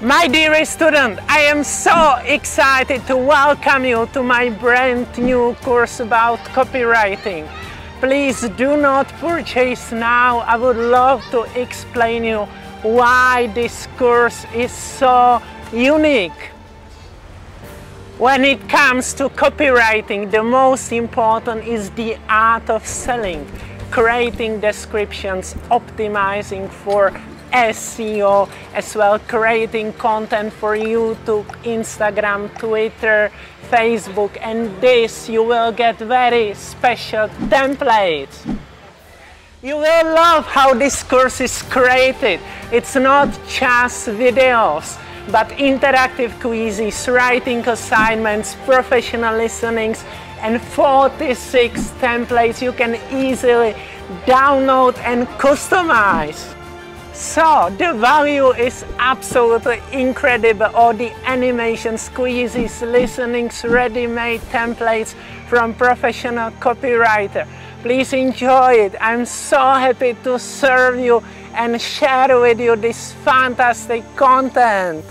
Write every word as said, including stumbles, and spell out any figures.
My dearest student, I am so excited to welcome you to my brand new course about copywriting. Please do not purchase now. I would love to explain you why this course is so unique. When it comes to copywriting, the most important is the art of selling, creating descriptions, optimizing for S E O, as well creating content for YouTube, Instagram, Twitter, Facebook, and this you will get very special templates. You will love how this course is created. It's not just videos, but interactive quizzes, writing assignments, professional listenings, and forty-six templates you can easily download and customize. So the value is absolutely incredible. All the animations, quizzes, listenings, ready-made templates from professional copywriter. Please enjoy it. I'm so happy to serve you and share with you this fantastic content.